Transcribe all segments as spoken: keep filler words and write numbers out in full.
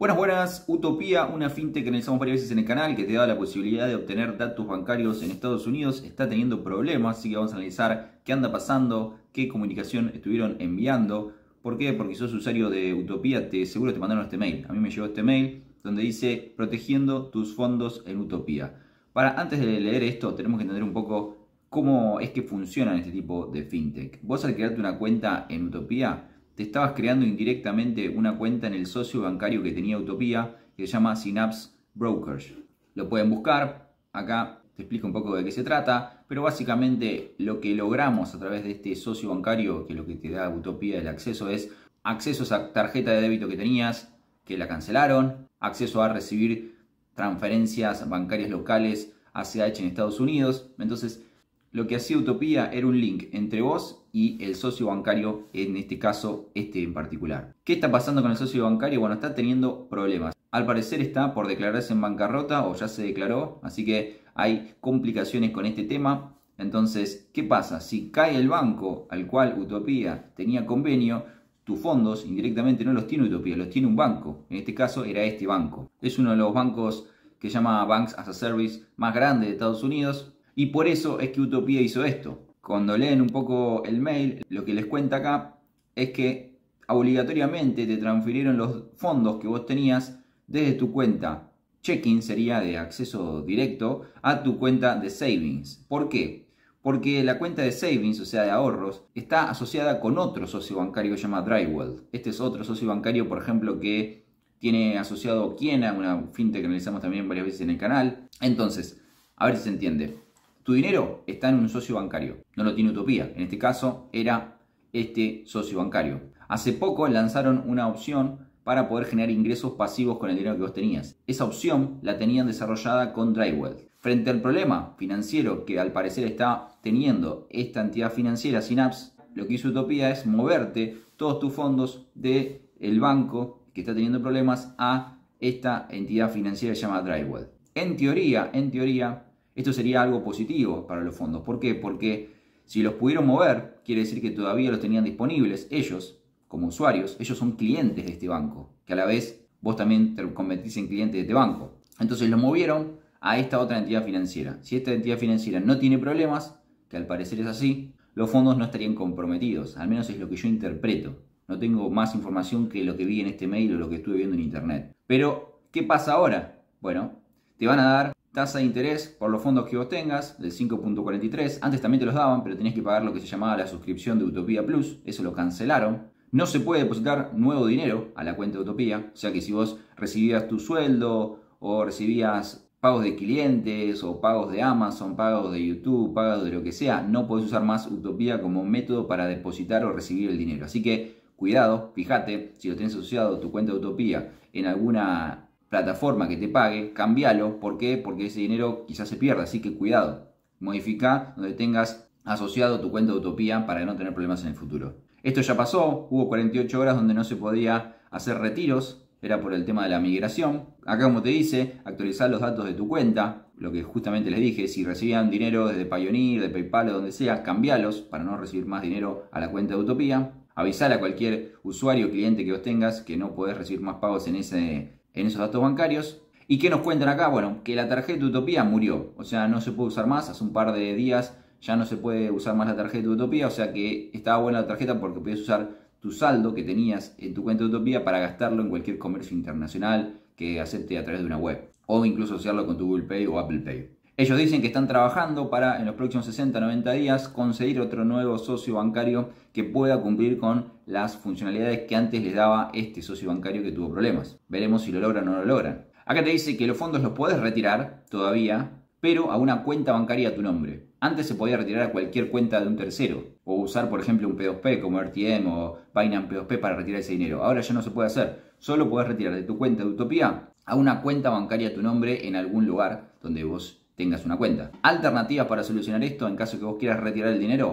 Buenas, buenas. Utopía, una fintech que analizamos varias veces en el canal, que te da la posibilidad de obtener datos bancarios en Estados Unidos, está teniendo problemas, así que vamos a analizar qué anda pasando, qué comunicación estuvieron enviando. ¿Por qué? Porque sos usuario de Utopía, te, seguro te mandaron este mail. A mí me llegó este mail donde dice protegiendo tus fondos en Utopía. Para antes de leer esto, tenemos que entender un poco cómo es que funcionan este tipo de fintech. Vos al crearte una cuenta en Utopía, te estabas creando indirectamente una cuenta en el socio bancario que tenía Utopía, que se llama Synapse Brokage. Lo pueden buscar, acá te explico un poco de qué se trata, pero básicamente lo que logramos a través de este socio bancario, que lo que te da Utopía el acceso es acceso a esa tarjeta de débito que tenías, que la cancelaron, acceso a recibir transferencias bancarias locales hacia H en Estados Unidos. Entonces, lo que hacía Utopía era un link entre vos y el socio bancario, en este caso, este en particular. ¿Qué está pasando con el socio bancario? Bueno, está teniendo problemas. Al parecer está por declararse en bancarrota o ya se declaró, así que hay complicaciones con este tema. Entonces, ¿qué pasa? Si cae el banco al cual Utopía tenía convenio, tus fondos indirectamente no los tiene Utopía, los tiene un banco. En este caso era este banco. Es uno de los bancos que se llama Banks as a Service más grande de Estados Unidos. Y por eso es que Utopía hizo esto. Cuando leen un poco el mail, lo que les cuenta acá es que obligatoriamente te transfirieron los fondos que vos tenías desde tu cuenta checking, sería de acceso directo, a tu cuenta de savings. ¿Por qué? Porque la cuenta de savings, o sea de ahorros, está asociada con otro socio bancario que se llama DriveWealth. Este es otro socio bancario, por ejemplo, que tiene asociado Kiena, una fintech que analizamos también varias veces en el canal. Entonces, a ver si se entiende. Tu dinero está en un socio bancario, no lo tiene Utopía. En este caso era este socio bancario. Hace poco lanzaron una opción para poder generar ingresos pasivos con el dinero que vos tenías. Esa opción la tenían desarrollada con DriveWealth. Frente al problema financiero que al parecer está teniendo esta entidad financiera, Synapse, lo que hizo Utopía es moverte todos tus fondos del banco que está teniendo problemas a esta entidad financiera que se llama DriveWealth. En teoría, en teoría... esto sería algo positivo para los fondos. ¿Por qué? Porque si los pudieron mover, quiere decir que todavía los tenían disponibles ellos, como usuarios. Ellos son clientes de este banco, que a la vez vos también te convertís en cliente de este banco. Entonces los movieron a esta otra entidad financiera. Si esta entidad financiera no tiene problemas, que al parecer es así, los fondos no estarían comprometidos. Al menos es lo que yo interpreto. No tengo más información que lo que vi en este mail o lo que estuve viendo en internet. Pero, ¿qué pasa ahora? Bueno, te van a dar tasa de interés por los fondos que vos tengas, del cinco punto cuarenta y tres. Antes también te los daban, pero tenías que pagar lo que se llamaba la suscripción de Utopía Plus. Eso lo cancelaron. No se puede depositar nuevo dinero a la cuenta de Utopía. O sea que si vos recibías tu sueldo o recibías pagos de clientes o pagos de Amazon, pagos de YouTube, pagos de lo que sea, no podés usar más Utopía como método para depositar o recibir el dinero. Así que cuidado, fíjate, si lo tenés asociado tu cuenta de Utopía en alguna plataforma que te pague, cambialo. ¿Por qué? Porque ese dinero quizás se pierda, así que cuidado. Modifica donde tengas asociado tu cuenta de Utopía para no tener problemas en el futuro. Esto ya pasó, hubo cuarenta y ocho horas donde no se podía hacer retiros, era por el tema de la migración. Acá, como te dice, actualizar los datos de tu cuenta, lo que justamente les dije, si recibían dinero desde Payoneer, de PayPal o donde sea, cambialos para no recibir más dinero a la cuenta de Utopía. Avisar a cualquier usuario o cliente que vos tengas que no podés recibir más pagos en ese... en esos datos bancarios. ¿Y qué nos cuentan acá? Bueno, que la tarjeta Utopía murió, o sea, no se puede usar más. Hace un par de días ya no se puede usar más la tarjeta Utopía, o sea que estaba buena la tarjeta porque podías usar tu saldo que tenías en tu cuenta de Utopía para gastarlo en cualquier comercio internacional que acepte a través de una web, o incluso asociarlo con tu Google Pay o Apple Pay. Ellos dicen que están trabajando para en los próximos sesenta a noventa días conseguir otro nuevo socio bancario que pueda cumplir con las funcionalidades que antes les daba este socio bancario que tuvo problemas. Veremos si lo logran o no lo logran. Acá te dice que los fondos los podés retirar todavía, pero a una cuenta bancaria a tu nombre. Antes se podía retirar a cualquier cuenta de un tercero, o usar por ejemplo un P dos P como R T M o Binance P dos P para retirar ese dinero. Ahora ya no se puede hacer, solo podés retirar de tu cuenta de Utopía a una cuenta bancaria a tu nombre en algún lugar donde vos tengas una cuenta. Alternativas para solucionar esto en caso que vos quieras retirar el dinero: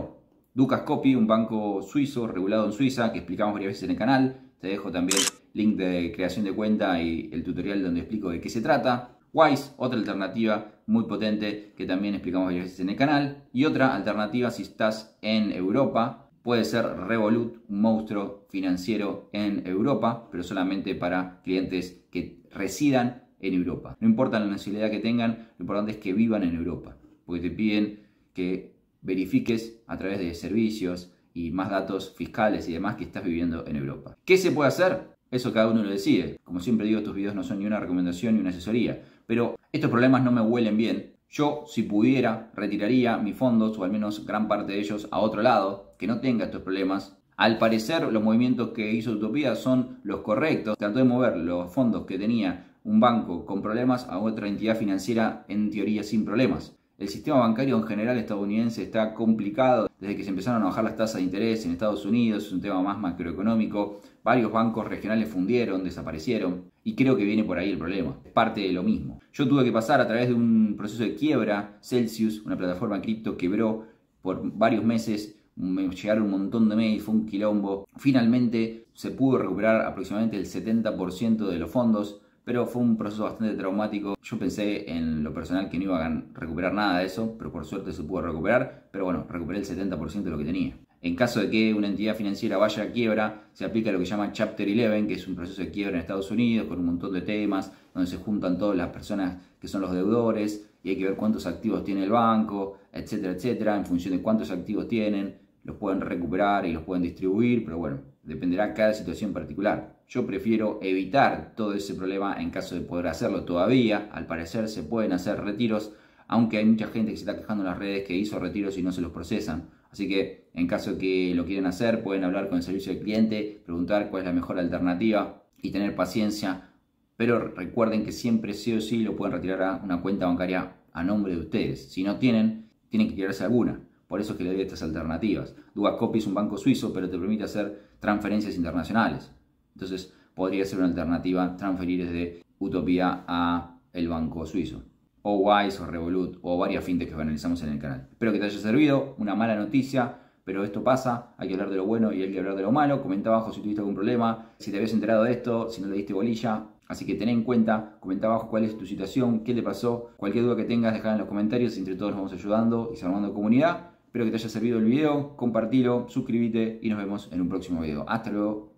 Dukascopy, un banco suizo regulado en Suiza que explicamos varias veces en el canal. Te dejo también link de creación de cuenta y el tutorial donde explico de qué se trata. WISE, otra alternativa muy potente que también explicamos varias veces en el canal. Y otra alternativa si estás en Europa, Puede ser Revolut, un monstruo financiero en Europa, pero solamente para clientes que residan en Europa. No importa la nacionalidad que tengan, lo importante es que vivan en Europa, porque te piden que verifiques a través de servicios y más datos fiscales y demás que estás viviendo en Europa. ¿Qué se puede hacer? Eso cada uno lo decide. Como siempre digo, estos videos no son ni una recomendación ni una asesoría, pero estos problemas no me huelen bien. Yo, si pudiera, retiraría mis fondos, o al menos gran parte de ellos, a otro lado, que no tenga estos problemas. Al parecer, los movimientos que hizo Utopía son los correctos. Trató de mover los fondos que tenía un banco con problemas a otra entidad financiera, en teoría, sin problemas. El sistema bancario en general estadounidense está complicado desde que se empezaron a bajar las tasas de interés en Estados Unidos. Es un tema más macroeconómico. Varios bancos regionales fundieron, desaparecieron, y creo que viene por ahí el problema. Es parte de lo mismo. Yo tuve que pasar a través de un proceso de quiebra. Celsius, una plataforma cripto, quebró por varios meses. Me llegaron un montón de mails, fue un quilombo. Finalmente se pudo recuperar aproximadamente el setenta por ciento de los fondos, pero fue un proceso bastante traumático. Yo pensé en lo personal que no iba a recuperar nada de eso, pero por suerte se pudo recuperar. Pero bueno, recuperé el setenta por ciento de lo que tenía. En caso de que una entidad financiera vaya a quiebra, se aplica lo que llaman Chapter once, que es un proceso de quiebra en Estados Unidos con un montón de temas, donde se juntan todas las personas que son los deudores y hay que ver cuántos activos tiene el banco, etcétera, etcétera. En función de cuántos activos tienen, los pueden recuperar y los pueden distribuir, pero bueno, dependerá cada situación particular. Yo prefiero evitar todo ese problema en caso de poder hacerlo todavía. Al parecer se pueden hacer retiros, aunque hay mucha gente que se está quejando en las redes que hizo retiros y no se los procesan. Así que en caso de que lo quieran hacer, pueden hablar con el servicio del cliente, preguntar cuál es la mejor alternativa y tener paciencia. Pero recuerden que siempre sí o sí lo pueden retirar a una cuenta bancaria a nombre de ustedes. Si no tienen, tienen que tirarse alguna. Por eso es que le doy estas alternativas. Dukascopy es un banco suizo, pero te permite hacer transferencias internacionales. Entonces podría ser una alternativa transferir desde Utopía a el banco suizo, o WISE, o Revolut, o varias fintechs que analizamos en el canal. Espero que te haya servido. Una mala noticia, pero esto pasa. Hay que hablar de lo bueno y hay que hablar de lo malo. Comenta abajo si tuviste algún problema, si te habías enterado de esto, si no le diste bolilla. Así que ten en cuenta, comenta abajo cuál es tu situación, qué te pasó. Cualquier duda que tengas, dejala en los comentarios. Entre todos nos vamos ayudando y salvando comunidad. Espero que te haya servido el video, compartilo, suscríbete y nos vemos en un próximo video. Hasta luego.